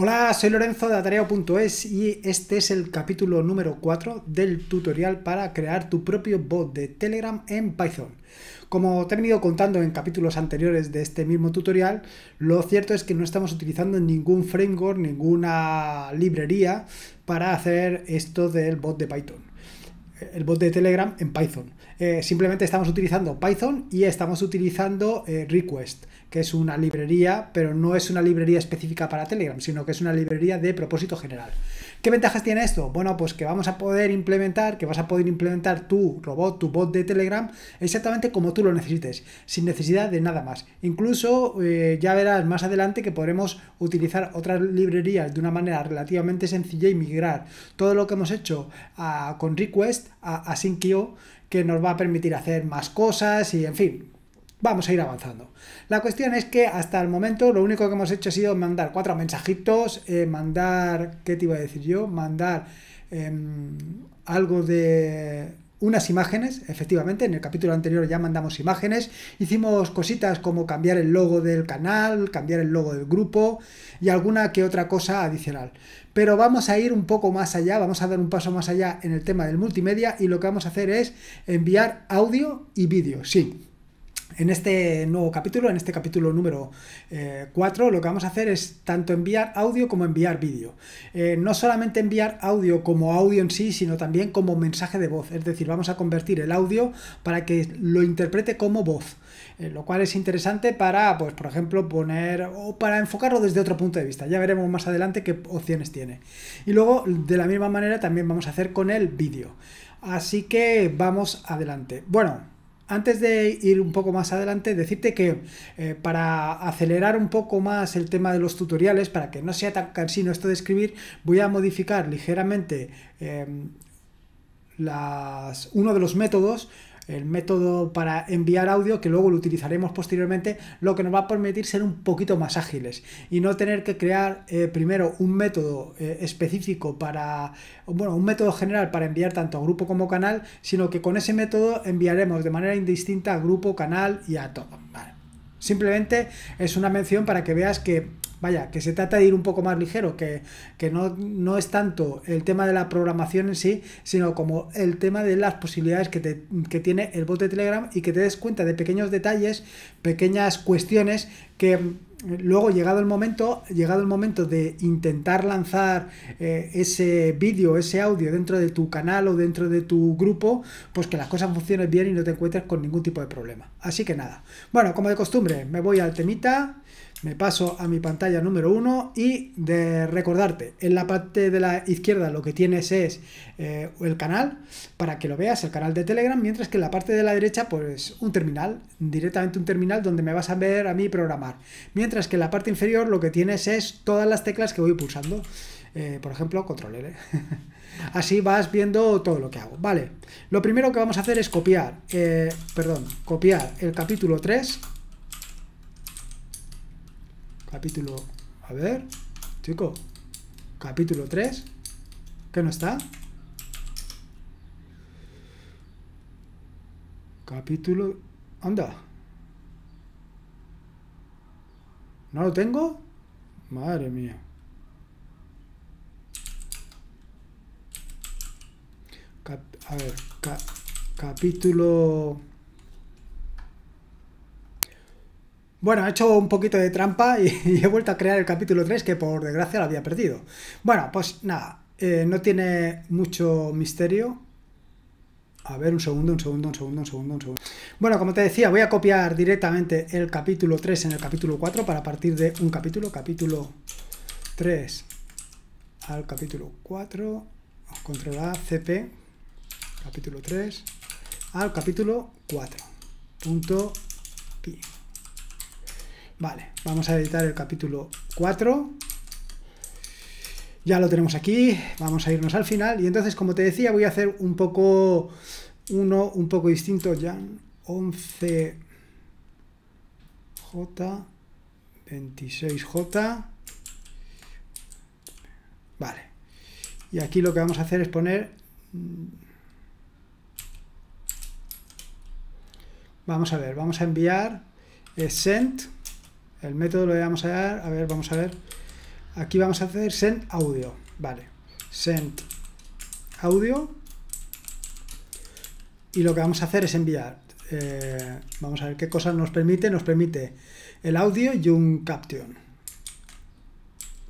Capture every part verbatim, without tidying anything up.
Hola, soy Lorenzo de Atareo punto es y este es el capítulo número cuatro del tutorial para crear tu propio bot de Telegram en Python. Como te he venido contando en capítulos anteriores de este mismo tutorial, lo cierto es que no estamos utilizando ningún framework, ninguna librería para hacer esto del bot de Python. El bot de Telegram en Python. Eh, simplemente estamos utilizando Python y estamos utilizando eh, request, que es una librería, pero no es una librería específica para Telegram, sino que es una librería de propósito general. ¿Qué ventajas tiene esto? Bueno, pues que vamos a poder implementar, que vas a poder implementar tu robot, tu bot de Telegram, exactamente como tú lo necesites, sin necesidad de nada más. Incluso eh, ya verás más adelante que podremos utilizar otras librerías de una manera relativamente sencilla y migrar todo lo que hemos hecho a, con request a asyncio, que nos va a permitir hacer más cosas y, en fin, vamos a ir avanzando. La cuestión es que hasta el momento lo único que hemos hecho ha sido mandar cuatro mensajitos, eh, mandar, ¿qué te iba a decir yo? Mandar eh, algo de unas imágenes, efectivamente, en el capítulo anterior ya mandamos imágenes, hicimos cositas como cambiar el logo del canal, cambiar el logo del grupo y alguna que otra cosa adicional. Pero vamos a ir un poco más allá, vamos a dar un paso más allá en el tema del multimedia y lo que vamos a hacer es enviar audio y vídeo, sí. En este nuevo capítulo, en este capítulo número eh, cuatro, lo que vamos a hacer es tanto enviar audio como enviar vídeo. Eh, no solamente enviar audio como audio en sí, sino también como mensaje de voz. Es decir, vamos a convertir el audio para que lo interprete como voz. Eh, lo cual es interesante para, pues, por ejemplo, poner o para enfocarlo desde otro punto de vista. Ya veremos más adelante qué opciones tiene. Y luego, de la misma manera, también vamos a hacer con el vídeo. Así que vamos adelante. Bueno, antes de ir un poco más adelante, decirte que eh, para acelerar un poco más el tema de los tutoriales, para que no sea tan cansino esto de escribir, voy a modificar ligeramente eh, las, uno de los métodos, el método para enviar audio, que luego lo utilizaremos posteriormente, lo que nos va a permitir ser un poquito más ágiles y no tener que crear eh, primero un método eh, específico para, bueno, un método general para enviar tanto a grupo como canal, sino que con ese método enviaremos de manera indistinta a grupo, canal y a todo. Vale. Simplemente es una mención para que veas que, vaya, que se trata de ir un poco más ligero, que, que no, no es tanto el tema de la programación en sí, sino como el tema de las posibilidades que, te, que tiene el bot de Telegram y que te des cuenta de pequeños detalles, pequeñas cuestiones que luego, llegado el momento, llegado el momento de intentar lanzar eh, ese vídeo, ese audio dentro de tu canal o dentro de tu grupo, pues que las cosas funcionen bien y no te encuentres con ningún tipo de problema. Así que nada. Bueno, como de costumbre, me voy al temita, me paso a mi pantalla número uno y de recordarte, en la parte de la izquierda lo que tienes es eh, el canal, para que lo veas, el canal de Telegram, mientras que en la parte de la derecha, pues un terminal, directamente un terminal donde me vas a ver a mí programar. Mientras que en la parte inferior lo que tienes es todas las teclas que voy pulsando, eh, por ejemplo, control L. Así vas viendo todo lo que hago. Vale, lo primero que vamos a hacer es copiar, eh, perdón, copiar el capítulo tres. Capítulo, a ver, chico, capítulo tres, que no está. Capítulo, anda. ¿No lo tengo? Madre mía. Cap, a ver, ca, capítulo... Bueno, he hecho un poquito de trampa y, y he vuelto a crear el capítulo tres, que por desgracia lo había perdido. Bueno, pues nada, eh, no tiene mucho misterio. A ver, un segundo, un segundo, un segundo, un segundo, un segundo. Bueno, como te decía, voy a copiar directamente el capítulo tres en el capítulo cuatro para partir de un capítulo. Capítulo tres al capítulo cuatro, control A, C P, capítulo tres al capítulo cuatro. Punto pi. Vale, vamos a editar el capítulo cuatro. Ya lo tenemos aquí, vamos a irnos al final. Y entonces, como te decía, voy a hacer un poco, uno un poco distinto. Ya, once J, veintiséis J. Vale. Y aquí lo que vamos a hacer es poner... Vamos a ver, vamos a enviar eh, send... El método lo vamos a dar, a ver, vamos a ver, Aquí vamos a hacer send audio. Vale. Send audio. Y lo que vamos a hacer es enviar. Eh, vamos a ver qué cosas nos permite. Nos permite el audio y un caption.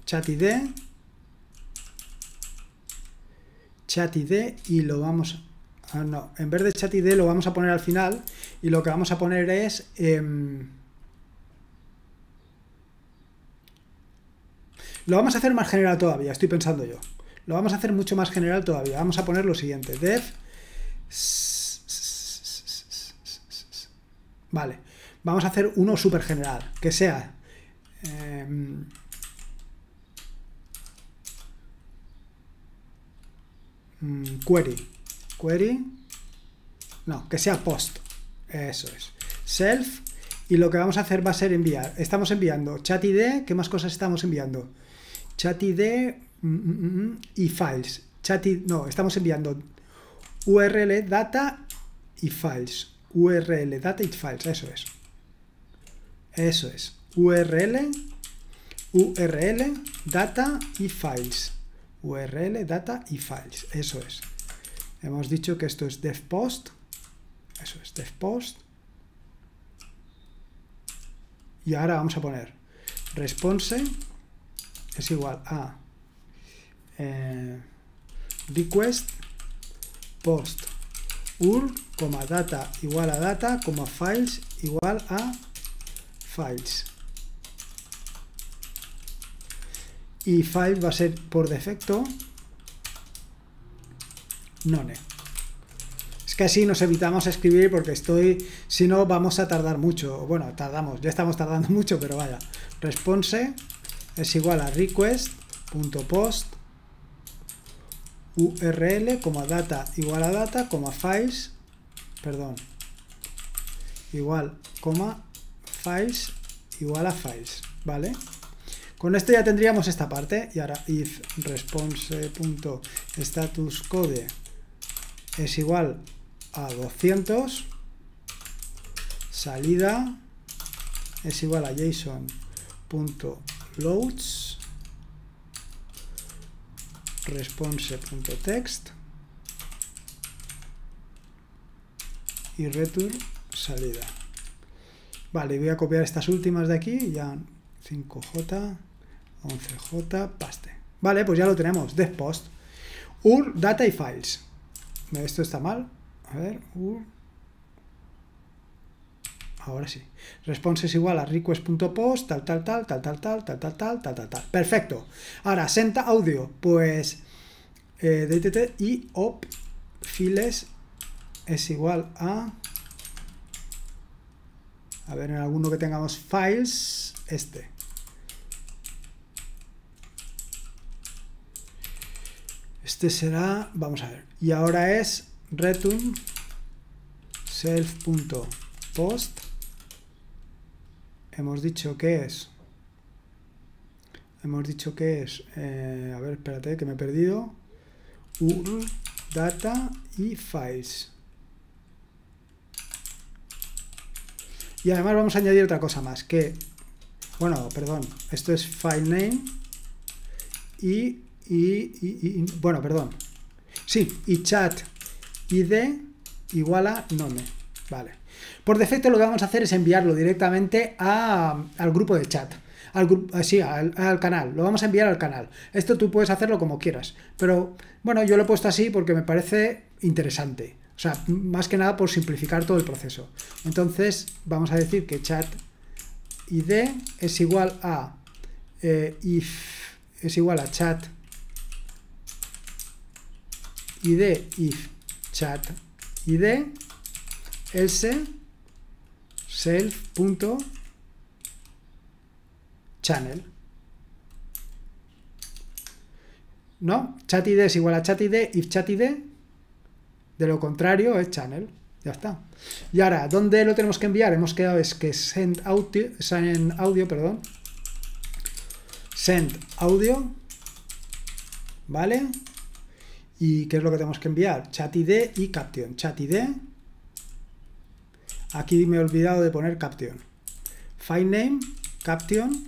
Chat I D. Chat I D y lo vamos... Ah, no. En vez de chat I D lo vamos a poner al final. Y lo que vamos a poner es... Eh, lo vamos a hacer más general todavía, estoy pensando yo. Lo vamos a hacer mucho más general todavía. Vamos a poner lo siguiente. Dev. Vale. Vamos a hacer uno súper general. Que sea. Eh, query. Query. No, que sea post. Eso es. Self. Y lo que vamos a hacer va a ser enviar. Estamos enviando chat I D. ¿Qué más cosas estamos enviando? Chat I D y files. Chat I D, no, estamos enviando U R L, data y files. U R L, data y files, eso es. Eso es. U R L, U R L, data y files. U R L, data y files, eso es. Hemos dicho que esto es dev post. Eso es, dev post. Y ahora vamos a poner response. Es igual a eh, request post U R L, coma data igual a data, coma files igual a files. Y file va a ser por defecto none. Es que así nos evitamos escribir porque estoy, si no vamos a tardar mucho. Bueno, tardamos, ya estamos tardando mucho, pero vaya. Response es igual a request.post url, como data igual a data, como files, perdón, igual, coma files igual a files, ¿vale? Con esto ya tendríamos esta parte y ahora if response.statusCode es igual a doscientos, salida es igual a json.statusCode loads response.text y return salida. Vale, voy a copiar estas últimas de aquí, ya cinco J, once J, paste. Vale, pues ya lo tenemos, dev post, U R L, data y files. Esto está mal, a ver, U R L. Ahora sí. Response es igual a request.post, tal, tal, tal, tal, tal, tal, tal, tal, tal, tal, tal, tal. Perfecto. Ahora, senta audio, pues eh, dtt y op files es igual a... A ver, en alguno que tengamos files, este. Este será... Vamos a ver. Y ahora es return self.post. Hemos dicho que es, hemos dicho que es, eh, a ver, espérate que me he perdido, U R L, data y files. Y además vamos a añadir otra cosa más, que, bueno, perdón, esto es file name y, y, y, y, y bueno, perdón, sí, y chat I D igual a none, vale. Por defecto lo que vamos a hacer es enviarlo directamente a, al grupo de chat, al, sí, al, al canal, lo vamos a enviar al canal. Esto tú puedes hacerlo como quieras, pero bueno, yo lo he puesto así porque me parece interesante, o sea, más que nada por simplificar todo el proceso. Entonces vamos a decir que chat I D es igual a eh, if, es igual a chat I D if chat I D else self.channel. No, chat I D es igual a chat I D if chat I D, de lo contrario es channel, ya está. Y ahora, ¿dónde lo tenemos que enviar? Hemos quedado es que send audio, send audio, perdón, send audio, ¿vale? ¿Y qué es lo que tenemos que enviar? Chat I D y caption, chat I D. Aquí me he olvidado de poner caption. File name, caption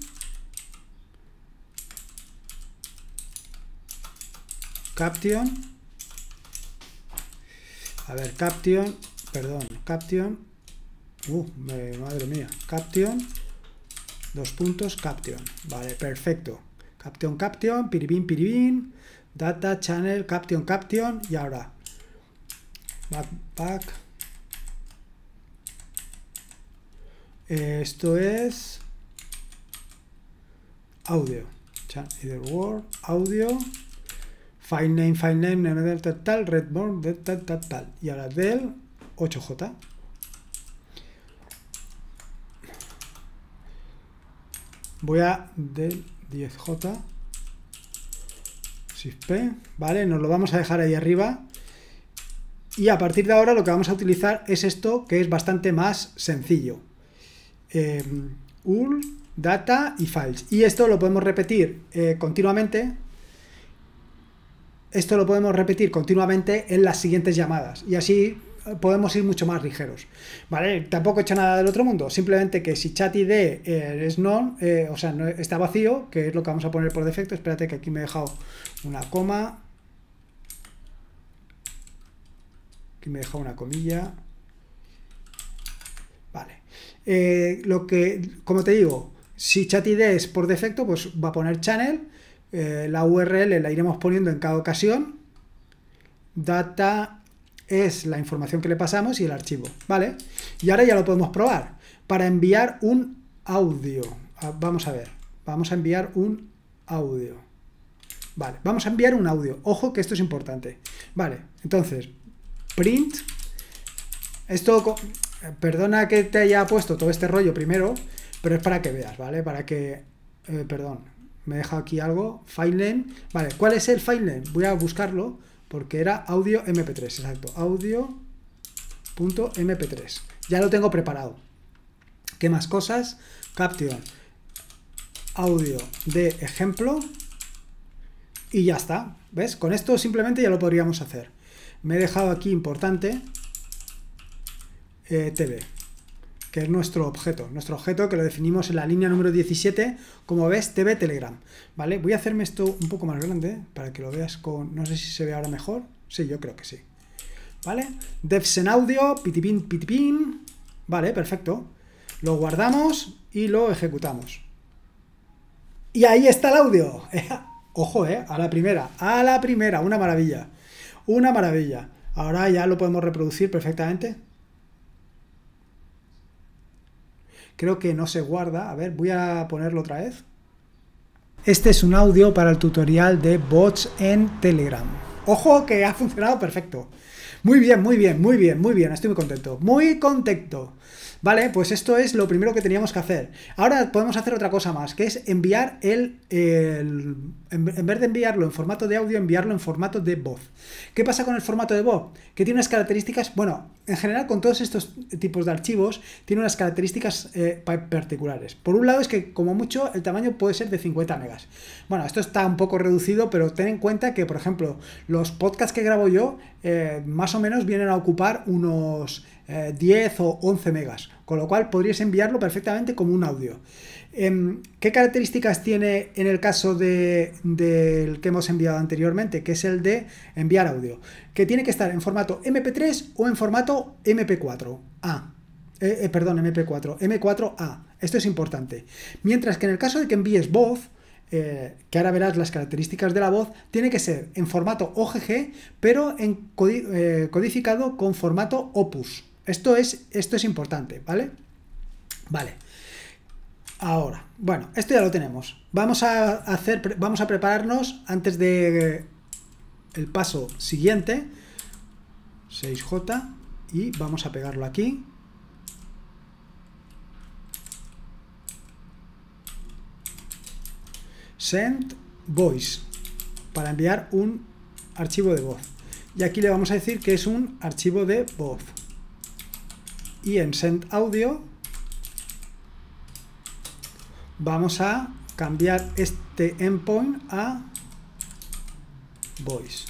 Caption. A ver, Caption. Perdón, Caption. Uh, me, madre mía. Caption. Dos puntos, Caption. Vale, perfecto. Caption, Caption, piribín, piribín. Data, channel, Caption, Caption. Y ahora. Back, back. Esto es audio. Either word, audio. File name, file name, tal, tal, redborn, tal, tal, tal. Y ahora del ocho J. Voy a del diez J. Shift P. Vale, nos lo vamos a dejar ahí arriba. Y a partir de ahora lo que vamos a utilizar es esto, que es bastante más sencillo. Eh, U R L, data y files. Y esto lo podemos repetir eh, continuamente. Esto lo podemos repetir continuamente en las siguientes llamadas. Y así podemos ir mucho más ligeros. Vale, tampoco he hecho nada del otro mundo. Simplemente que si chat I D eh, es non, eh, o sea, no, está vacío, que es lo que vamos a poner por defecto. Espérate que aquí me he dejado una coma. Aquí me he dejado una comilla. Vale. Eh, lo que, como te digo, si chat I D es por defecto, pues va a poner channel. Eh, la U R L la iremos poniendo en cada ocasión. Data es la información que le pasamos y el archivo, ¿vale? Y ahora ya lo podemos probar. Para enviar un audio, vamos a ver, vamos a enviar un audio. Vale, vamos a enviar un audio. Ojo que esto es importante. Vale, entonces, print. Esto, perdona que te haya puesto todo este rollo primero, pero es para que veas, ¿vale? Para que, eh, perdón. Me he dejado aquí algo, filename. Vale, ¿cuál es el filename? Voy a buscarlo porque era audio M P tres, exacto, audio.mp3. Ya lo tengo preparado. ¿Qué más cosas? Caption, audio de ejemplo y ya está. ¿Ves? Con esto simplemente ya lo podríamos hacer. Me he dejado aquí importante eh, T V, que es nuestro objeto, nuestro objeto que lo definimos en la línea número diecisiete, como ves, T V Telegram, ¿vale? Voy a hacerme esto un poco más grande, para que lo veas con, no sé si se ve ahora mejor, sí, yo creo que sí, ¿vale? Devs en audio, pitipín, pitipín, vale, perfecto, lo guardamos y lo ejecutamos. Y ahí está el audio, ojo, eh, a la primera, a la primera, una maravilla, una maravilla, ahora ya lo podemos reproducir perfectamente. Creo que no se guarda. A ver, voy a ponerlo otra vez. Este es un audio para el tutorial de bots en Telegram. ¡Ojo que ha funcionado perfecto! Muy bien, muy bien, muy bien, muy bien. Estoy muy contento. Muy contento. Vale, pues esto es lo primero que teníamos que hacer. Ahora podemos hacer otra cosa más, que es enviar el... el en vez de enviarlo en formato de audio, enviarlo en formato de voz. ¿Qué pasa con el formato de voz? Que tiene unas características... Bueno, en general con todos estos tipos de archivos, tiene unas características eh, particulares. Por un lado es que, como mucho, el tamaño puede ser de cincuenta megas. Bueno, esto está un poco reducido, pero ten en cuenta que, por ejemplo, los podcasts que grabo yo, eh, más o menos vienen a ocupar unos... diez o once megas, con lo cual podrías enviarlo perfectamente como un audio. ¿Qué características tiene en el caso de, del que hemos enviado anteriormente, que es el de enviar audio? Que tiene que estar en formato M P tres o en formato M P cuatro A. Eh, eh, perdón, M P cuatro, M cuatro A. Esto es importante. Mientras que en el caso de que envíes voz, Eh, que ahora verás las características de la voz, tiene que ser en formato O G G, pero en codi eh, codificado con formato Opus. Esto es, esto es importante, ¿vale? Vale. Ahora, bueno, esto ya lo tenemos. Vamos a hacer, vamos a prepararnos antes de eh, el paso siguiente, seis J, y vamos a pegarlo aquí. Send voice, para enviar un archivo de voz, y aquí le vamos a decir que es un archivo de voz, y en send audio vamos a cambiar este endpoint a voice.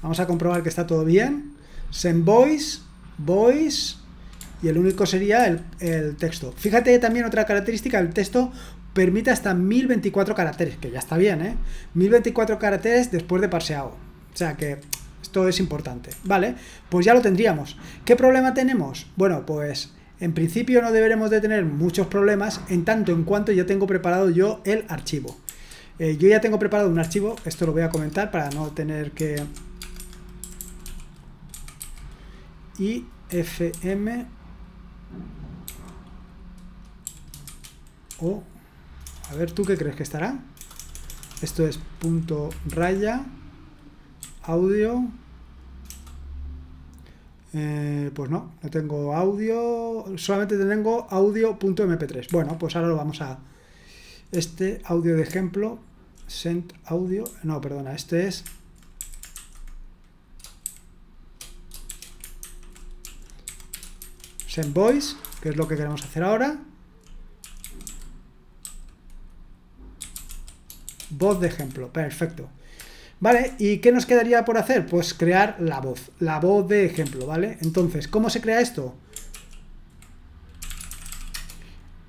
Vamos a comprobar que está todo bien. Send voice, voice, y el único sería el, el texto. Fíjate también otra característica, el texto permite hasta mil veinticuatro caracteres, que ya está bien, ¿eh? mil veinticuatro caracteres después de parseado. O sea que esto es importante, ¿vale? Pues ya lo tendríamos. ¿Qué problema tenemos? Bueno, pues en principio no deberemos de tener muchos problemas en tanto en cuanto ya tengo preparado yo el archivo. Eh, yo ya tengo preparado un archivo, esto lo voy a comentar para no tener que... ifm o... A ver, ¿tú qué crees que estará? Esto es punto raya, audio. Eh, pues no, no tengo audio, solamente tengo audio.mp tres. Bueno, pues ahora lo vamos a... Este audio de ejemplo, send audio, no, perdona, este es... Send voice, que es lo que queremos hacer ahora. Voz de ejemplo, perfecto. ¿Vale? ¿Y qué nos quedaría por hacer? Pues crear la voz, la voz de ejemplo, ¿vale? Entonces, ¿cómo se crea esto?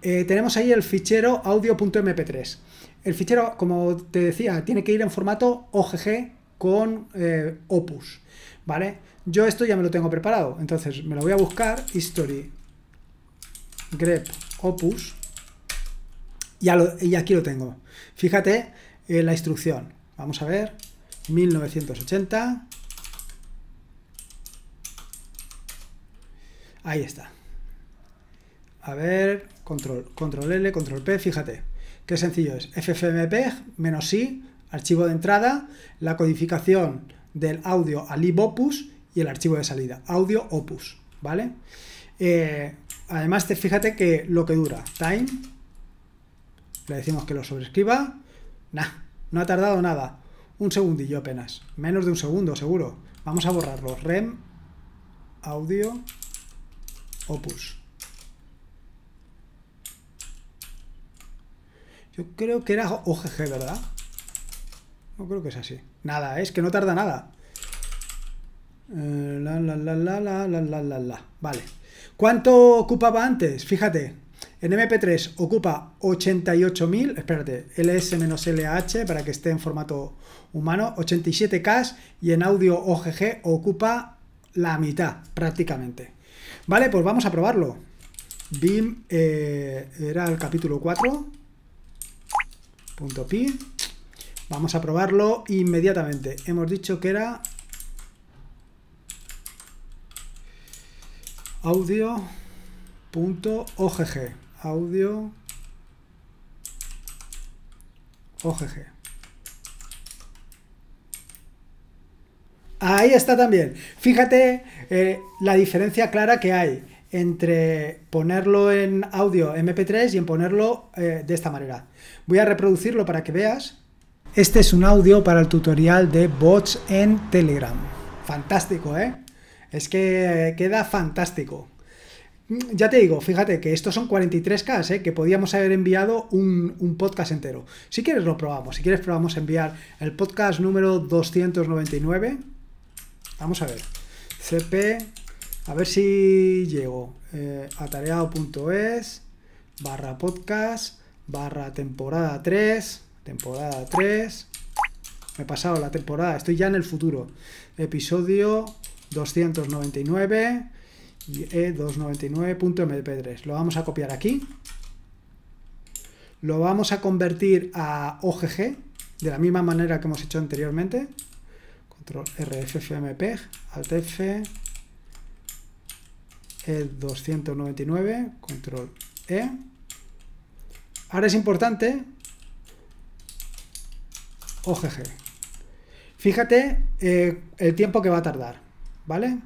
Eh, tenemos ahí el fichero audio.mp tres. El fichero, como te decía, tiene que ir en formato O G G con eh, Opus, ¿vale? Yo esto ya me lo tengo preparado, entonces me lo voy a buscar, history grep Opus, y, lo, y aquí lo tengo. Fíjate eh, la instrucción. Vamos a ver, mil novecientos ochenta. Ahí está. A ver, control, control L, control P, fíjate. Qué sencillo es. ffmpeg, menos i, archivo de entrada, la codificación del audio a libopus y el archivo de salida, audio opus, ¿vale? Eh, además, te, fíjate que lo que dura, time, le decimos que lo sobrescriba, nah. No ha tardado nada, un segundillo apenas, menos de un segundo seguro. Vamos a borrarlo, rem, audio, opus. Yo creo que era O G G, ¿verdad? No creo que sea así. Nada, es que no tarda nada. Eh, la, la, la, la, la, la, la, la, vale. ¿Cuánto ocupaba antes? Fíjate. En M P tres ocupa ochenta y ocho mil, espérate, L S menos L A H para que esté en formato humano, ochenta y siete K, y en audio O G G ocupa la mitad prácticamente. Vale, pues vamos a probarlo. Bim eh, era el capítulo cuatro punto pi. Vamos a probarlo inmediatamente. Hemos dicho que era audio punto O G G. Audio O G G. Ahí está también. Fíjate eh, la diferencia clara que hay entre ponerlo en audio M P tres y en ponerlo eh, de esta manera. Voy a reproducirlo para que veas. Este es un audio para el tutorial de bots en Telegram. Fantástico, ¿eh? Es que queda fantástico. Ya te digo, fíjate que estos son cuarenta y tres K, ¿eh? Que podíamos haber enviado un, un podcast entero. Si quieres lo probamos, si quieres probamos enviar el podcast número doscientos noventa y nueve. Vamos a ver, cp, a ver si llego, eh, atareado punto es, barra podcast, barra temporada tres, temporada tres, me he pasado la temporada, estoy ya en el futuro, episodio doscientos noventa y nueve, y e doscientos noventa y nueve punto M P tres. Lo vamos a copiar aquí, lo vamos a convertir a O G G de la misma manera que hemos hecho anteriormente, control R ffmpeg, alt F, e doscientos noventa y nueve, control E. Ahora es importante O G G, fíjate eh, el tiempo que va a tardar, ¿vale?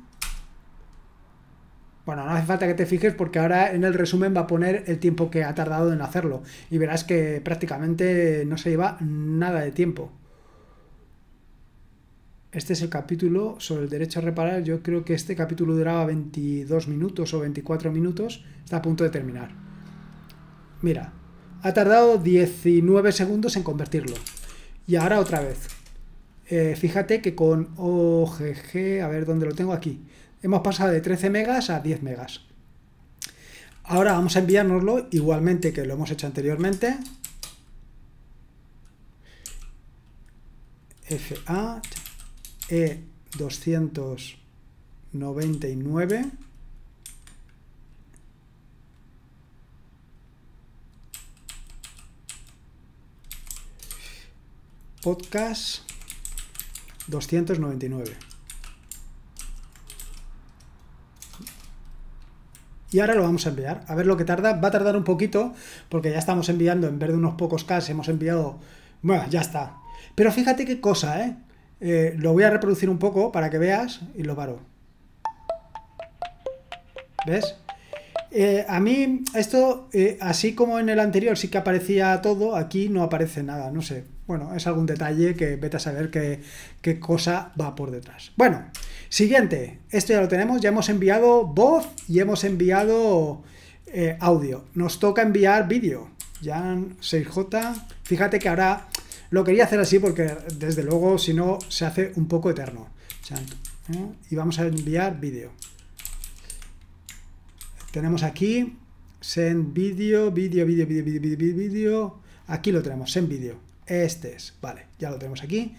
Bueno, no hace falta que te fijes porque ahora en el resumen va a poner el tiempo que ha tardado en hacerlo. Y verás que prácticamente no se lleva nada de tiempo. Este es el capítulo sobre el derecho a reparar. Yo creo que este capítulo duraba veintidós minutos o veinticuatro minutos. Está a punto de terminar. Mira, ha tardado diecinueve segundos en convertirlo. Y ahora otra vez. Eh, fíjate que con O G G, a ver dónde lo tengo aquí. Hemos pasado de trece megas a diez megas. Ahora vamos a enviárnoslo igualmente que lo hemos hecho anteriormente. F A E doscientos noventa y nueve podcast doscientos noventa y nueve. Y ahora lo vamos a enviar. A ver lo que tarda. Va a tardar un poquito porque ya estamos enviando, en vez de unos pocos Ks, hemos enviado... Bueno, ya está. Pero fíjate qué cosa, ¿eh? Eh, lo voy a reproducir un poco para que veas y lo paro. ¿Ves? Eh, a mí esto, eh, así como en el anterior sí que aparecía todo, aquí no aparece nada, no sé. Bueno, es algún detalle que vete a saber qué, qué cosa va por detrás. Bueno, siguiente. Esto ya lo tenemos, ya hemos enviado voz y hemos enviado eh, audio. Nos toca enviar vídeo. Jan seis J. Fíjate que ahora lo quería hacer así porque desde luego si no se hace un poco eterno. Y vamos a enviar vídeo. Tenemos aquí send vídeo, vídeo, vídeo, vídeo, vídeo, vídeo, vídeo. Aquí lo tenemos, send vídeo. Este es, vale, ya lo tenemos aquí.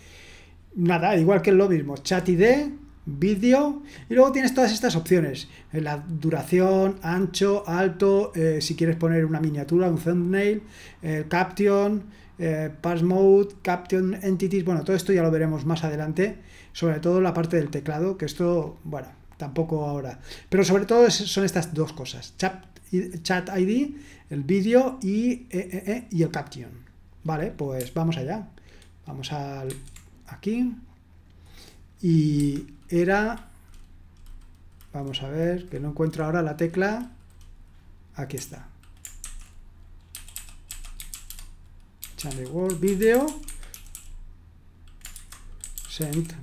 Nada, igual que lo mismo, chat I D, vídeo, y luego tienes todas estas opciones, la duración, ancho, alto, eh, si quieres poner una miniatura, un thumbnail, eh, caption, eh, parse mode, caption entities, bueno, todo esto ya lo veremos más adelante, sobre todo la parte del teclado, que esto, bueno, tampoco ahora, pero sobre todo son estas dos cosas, chat, chat I D, el vídeo y, eh, eh, eh, y el caption. Vale, pues vamos allá. Vamos al aquí. Y era... Vamos a ver, que no encuentro ahora la tecla. Aquí está. Channel World Video. Send.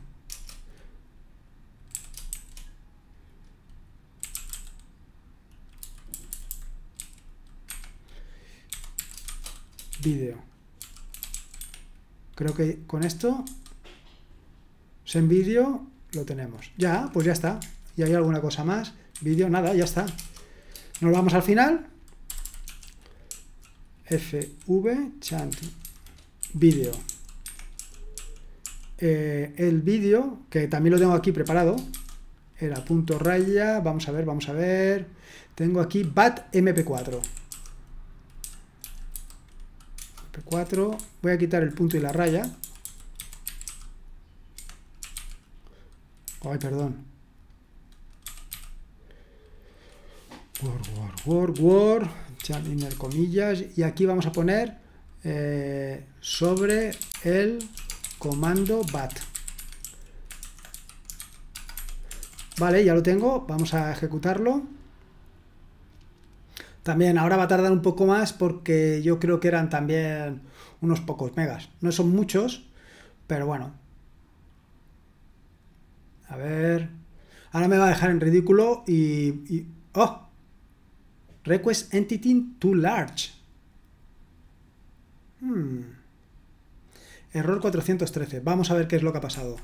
Video. Creo que con esto, send vídeo, lo tenemos. Ya, pues ya está. ¿Y hay alguna cosa más? Vídeo, nada, ya está. Nos vamos al final. F V, chant, vídeo. Eh, el vídeo, que también lo tengo aquí preparado, era punto raya, vamos a ver, vamos a ver. Tengo aquí bat M P cuatro. cuatro, voy a quitar el punto y la raya. Ay, perdón. Word, Word, Word, Word, inner comillas. Y aquí vamos a poner eh, sobre el comando bat. Vale, ya lo tengo. Vamos a ejecutarlo. También ahora va a tardar un poco más porque yo creo que eran también unos pocos megas. No son muchos, pero bueno. A ver. Ahora me va a dejar en ridículo y... y ¡oh! Request entity too large. Hmm. Error cuatrocientos trece. Vamos a ver qué es lo que ha pasado.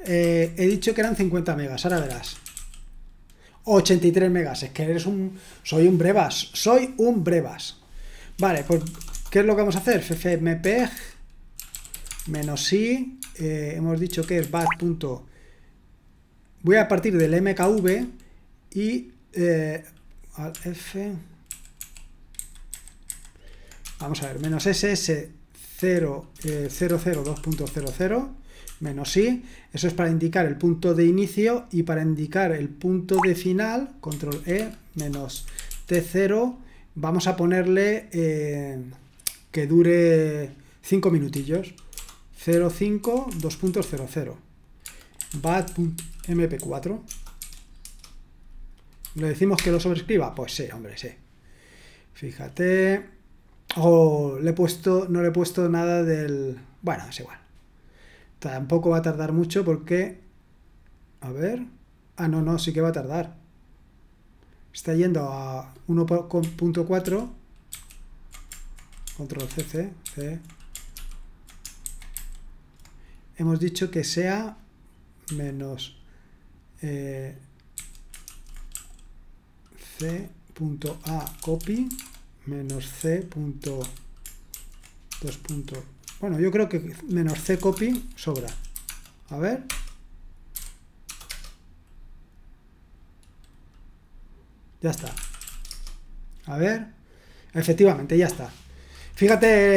Eh, he dicho que eran cincuenta megas. Ahora verás. ochenta y tres megas, es que eres un... Soy un brevas, soy un brevas. Vale, pues, ¿qué es lo que vamos a hacer? Ffmpeg menos i, eh, hemos dicho que es bat. Voy a partir del mkv y eh, al f... Vamos a ver, menos ss cero, eh, cero cero dos punto cero cero menos i, eso es para indicar el punto de inicio y para indicar el punto de final, control E, menos T cero, vamos a ponerle eh, que dure cinco minutillos, cero cinco dos punto cero cero, bat.mp cuatro, ¿le decimos que lo sobrescriba? Pues sí, hombre, sí, fíjate, oh, le he puesto, no le he puesto nada del, bueno, es igual. Tampoco va a tardar mucho porque... A ver... Ah, no, no, sí que va a tardar. Está yendo a uno punto cuatro. Control C, C, C. Hemos dicho que sea menos eh, C.A copy menos C. dos. Bueno, yo creo que menos C copy sobra. A ver, Ya está. A ver. Efectivamente, ya está. Fíjate,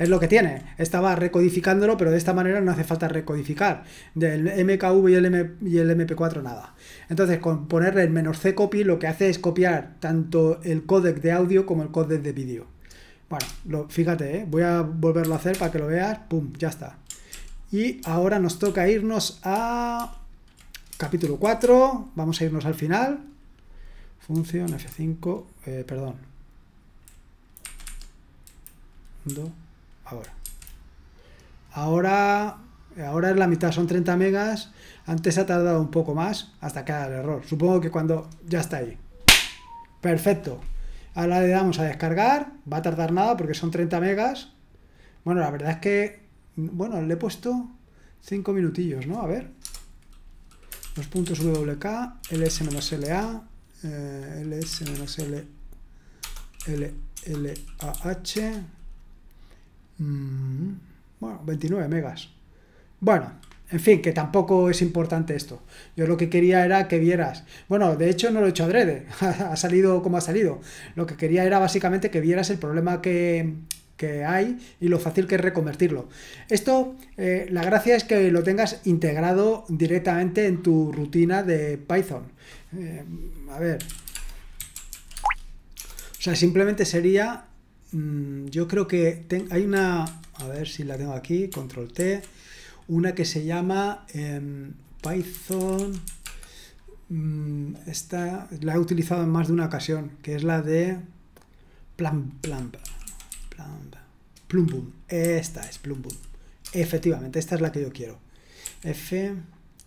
es lo que tiene. Estaba recodificándolo, pero de esta manera no hace falta recodificar. Del M K V y el, M y el M P cuatro nada. Entonces, con ponerle el "-c copy", lo que hace es copiar tanto el códec de audio como el códec de vídeo. Bueno, lo, fíjate, ¿eh? Voy a volverlo a hacer para que lo veas. Pum, ya está. Y ahora nos toca irnos a capítulo cuatro. Vamos a irnos al final. Función F cinco, eh, perdón. Ahora. ahora ahora es la mitad, son treinta megas. Antes ha tardado un poco más hasta que haga el error, supongo que cuando ya está ahí, perfecto. Ahora le damos a descargar, va a tardar nada porque son treinta megas. Bueno, la verdad es que bueno, le he puesto cinco minutillos, ¿no? A ver, los puntos wk, ls-la, eh, ls-l l l a h. Bueno, veintinueve megas. Bueno, en fin, que tampoco es importante esto. Yo lo que quería era que vieras. Bueno, de hecho no lo he hecho adrede. Ha salido como ha salido. Lo que quería era básicamente que vieras el problema que, que hay y lo fácil que es reconvertirlo. Esto, eh, la gracia es que lo tengas integrado directamente en tu rutina de Python. Eh, a ver. O sea, simplemente sería... yo creo que ten, hay una, a ver si la tengo aquí, control T, una que se llama eh, Python, mm, esta la he utilizado en más de una ocasión, que es la de plum, plum, plum, plumbum, esta es plumbum, efectivamente, esta es la que yo quiero, F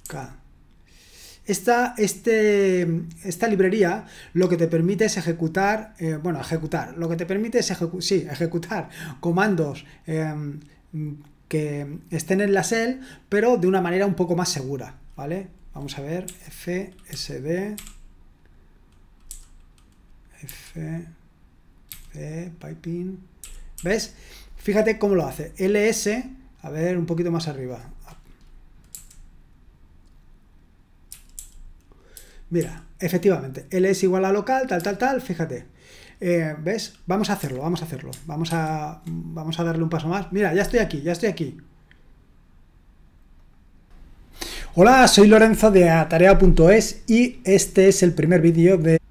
K. Esta, este, esta librería lo que te permite es ejecutar, eh, bueno, ejecutar, lo que te permite es ejecu sí, ejecutar comandos eh, que estén en la shell, pero de una manera un poco más segura, ¿vale? Vamos a ver, fsd, fd, piping, ¿ves? Fíjate cómo lo hace, ls, a ver, un poquito más arriba. Mira, efectivamente, L es igual a local, tal, tal, tal, fíjate. Eh, ¿Ves? Vamos a hacerlo, vamos a hacerlo. Vamos a, vamos a darle un paso más. Mira, ya estoy aquí, ya estoy aquí. Hola, soy Lorenzo de Atareo punto es y este es el primer vídeo de...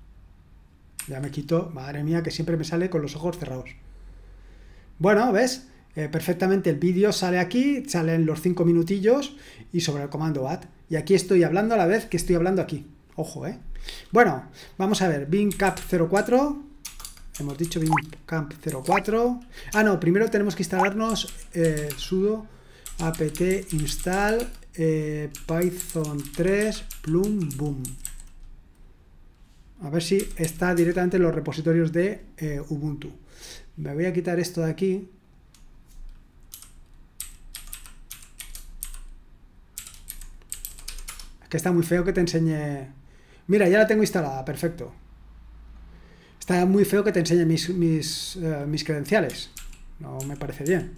Ya me quito, madre mía, que siempre me sale con los ojos cerrados. Bueno, ¿ves? Eh, perfectamente el vídeo sale aquí, salen los cinco minutillos y sobre el comando bat. Y aquí estoy hablando a la vez que estoy hablando aquí. Ojo, ¿eh? Bueno, vamos a ver, bincamp cero cuatro, hemos dicho bincamp cero cuatro, ah no, primero tenemos que instalarnos eh, sudo apt install eh, python tres plumbum, a ver si está directamente en los repositorios de eh, Ubuntu. Me voy a quitar esto de aquí. Es que está muy feo que te enseñe... Mira, ya la tengo instalada, perfecto. Está muy feo que te enseñe mis, mis, uh, mis credenciales. No me parece bien.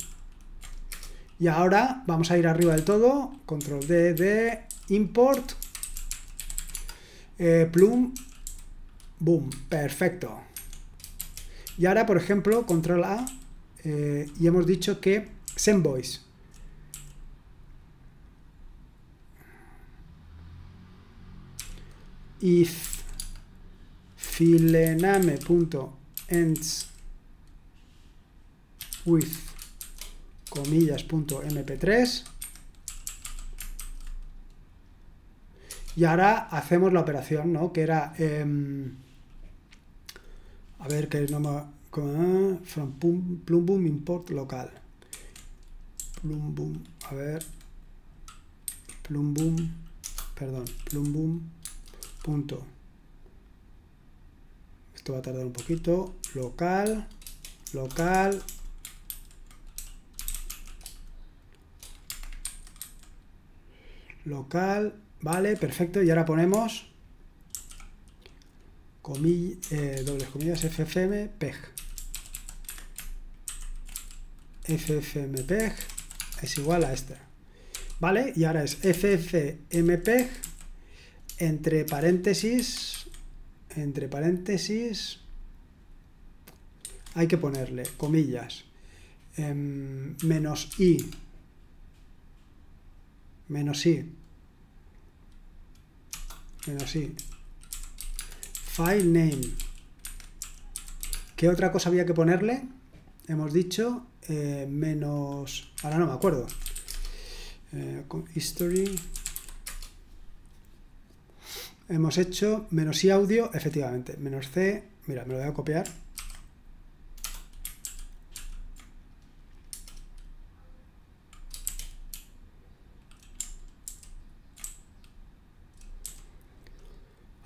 Y ahora vamos a ir arriba del todo. Control D de import. Eh, plum. Boom. Perfecto. Y ahora, por ejemplo, control A. Eh, y hemos dicho que send voice. If filename.ends with comillas.mp tres. Y ahora hacemos la operación, ¿no? Que era eh, a ver, que no me... from plumbum import local plumbum, a ver plumbum, perdón, plumbum punto. Esto va a tardar un poquito. Local, local. Local. Vale, perfecto. Y ahora ponemos comilla, eh, dobles comillas, ffmpeg. Ffmpeg es igual a este. Vale, y ahora es ffmpeg entre paréntesis, entre paréntesis, hay que ponerle comillas, eh, menos i, menos i, menos i, file name. ¿Qué otra cosa había que ponerle? Hemos dicho eh, menos, ahora no me acuerdo, eh, con history. Hemos hecho menos i audio, efectivamente, menos c, mira, me lo voy a copiar.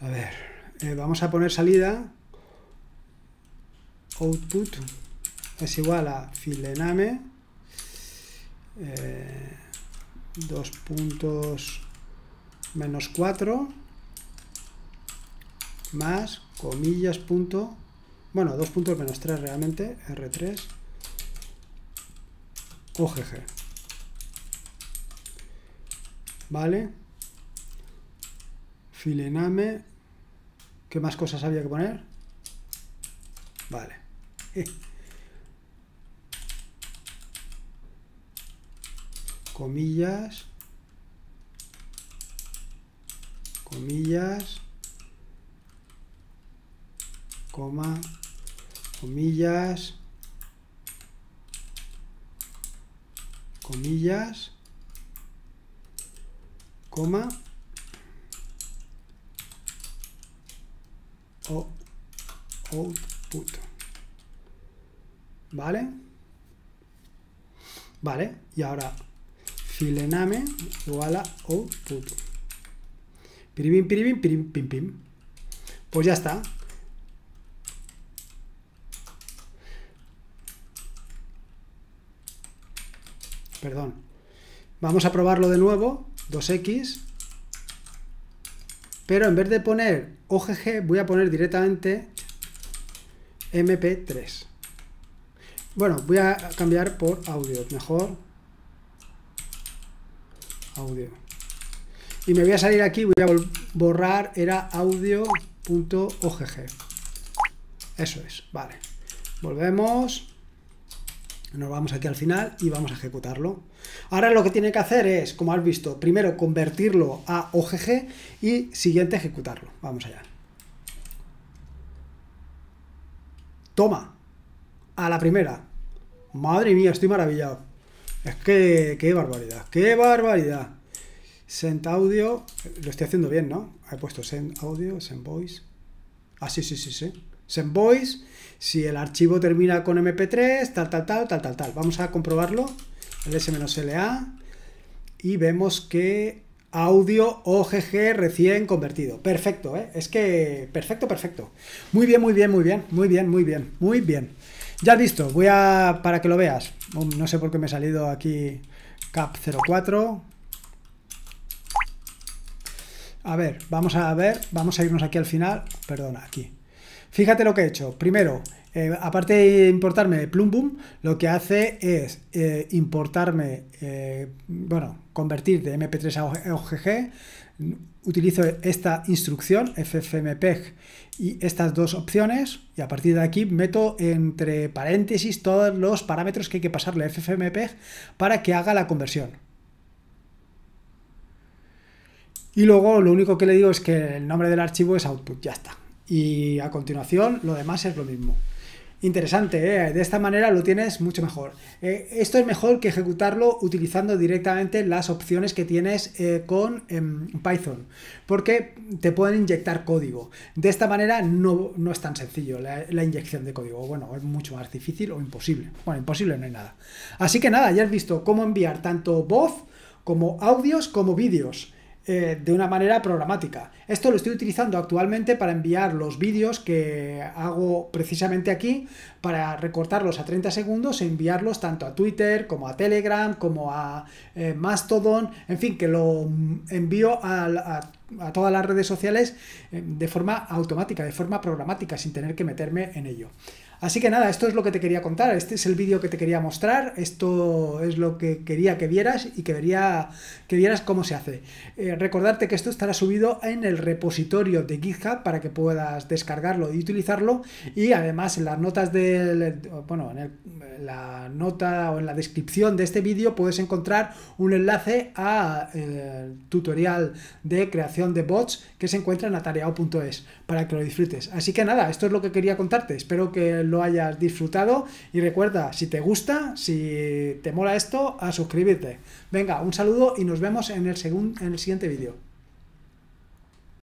A ver, eh, vamos a poner salida, output es igual a filename, eh, dos puntos menos cuatro, más comillas punto, bueno, dos puntos menos tres realmente, R tres O G G, vale, filename. ¿Qué más cosas había que poner? Vale, eh. comillas comillas coma, comillas, comillas, coma, o, output, ¿vale? Vale, y ahora filename igual a output, piribim, piribim, piribim, pim, pim, pues ya está. Perdón, vamos a probarlo de nuevo, dos equis, pero en vez de poner O G G voy a poner directamente M P tres. Bueno, voy a cambiar por audio, mejor audio, y me voy a salir aquí, voy a borrar, era audio punto O G G, eso es, vale, volvemos. Nos vamos aquí al final y vamos a ejecutarlo. Ahora lo que tiene que hacer es, como has visto, primero convertirlo a O G G y siguiente ejecutarlo. Vamos allá. Toma. A la primera. Madre mía, estoy maravillado. Es que, qué barbaridad, qué barbaridad. Send audio, lo estoy haciendo bien, ¿no? He puesto send audio, send voice. Ah, sí, sí, sí, sí. Send voice, si el archivo termina con M P tres, tal, tal, tal, tal, tal, tal. Vamos a comprobarlo, L S L A, y vemos que audio O G G recién convertido. Perfecto, ¿eh? Es que perfecto, perfecto. Muy bien, muy bien, muy bien, muy bien, muy bien, muy bien. Ya listo, voy a, para que lo veas, no sé por qué me he salido aquí cap cero cuatro. A ver, vamos a ver, vamos a irnos aquí al final, perdona, aquí. Fíjate lo que he hecho. Primero, eh, aparte de importarme plumbum, lo que hace es eh, importarme, eh, bueno, convertir de M P tres a O G G. Utilizo esta instrucción, ffmpeg, y estas dos opciones, y a partir de aquí meto entre paréntesis todos los parámetros que hay que pasarle a ffmpeg para que haga la conversión. Y luego lo único que le digo es que el nombre del archivo es output, ya está. Y a continuación lo demás es lo mismo. Interesante, ¿eh? De esta manera lo tienes mucho mejor. Eh, esto es mejor que ejecutarlo utilizando directamente las opciones que tienes eh, con eh, Python, porque te pueden inyectar código. De esta manera no, no es tan sencillo la, la inyección de código. Bueno, es mucho más difícil o imposible. Bueno, imposible no hay nada. Así que nada, ya has visto cómo enviar tanto voz como audios como vídeos. Eh, de una manera programática. Esto lo estoy utilizando actualmente para enviar los vídeos que hago precisamente aquí, para recortarlos a treinta segundos e enviarlos tanto a Twitter como a Telegram, como a eh, Mastodon, en fin, que lo envío a, a, a todas las redes sociales eh, de forma automática, de forma programática, sin tener que meterme en ello. Así que nada, esto es lo que te quería contar, este es el vídeo que te quería mostrar, esto es lo que quería que vieras y que, vería, que vieras cómo se hace. Eh, recordarte que esto estará subido en el repositorio de GitHub para que puedas descargarlo y utilizarlo, y además en las notas del, bueno, en, el, en la nota o en la descripción de este vídeo puedes encontrar un enlace a eh, tutorial de creación de bots que se encuentra en atareao punto es para que lo disfrutes. Así que nada, esto es lo que quería contarte, espero que lo hayas disfrutado y recuerda, si te gusta, si te mola esto, a suscribirte. Venga, un saludo y nos vemos en el, segun, en el siguiente vídeo.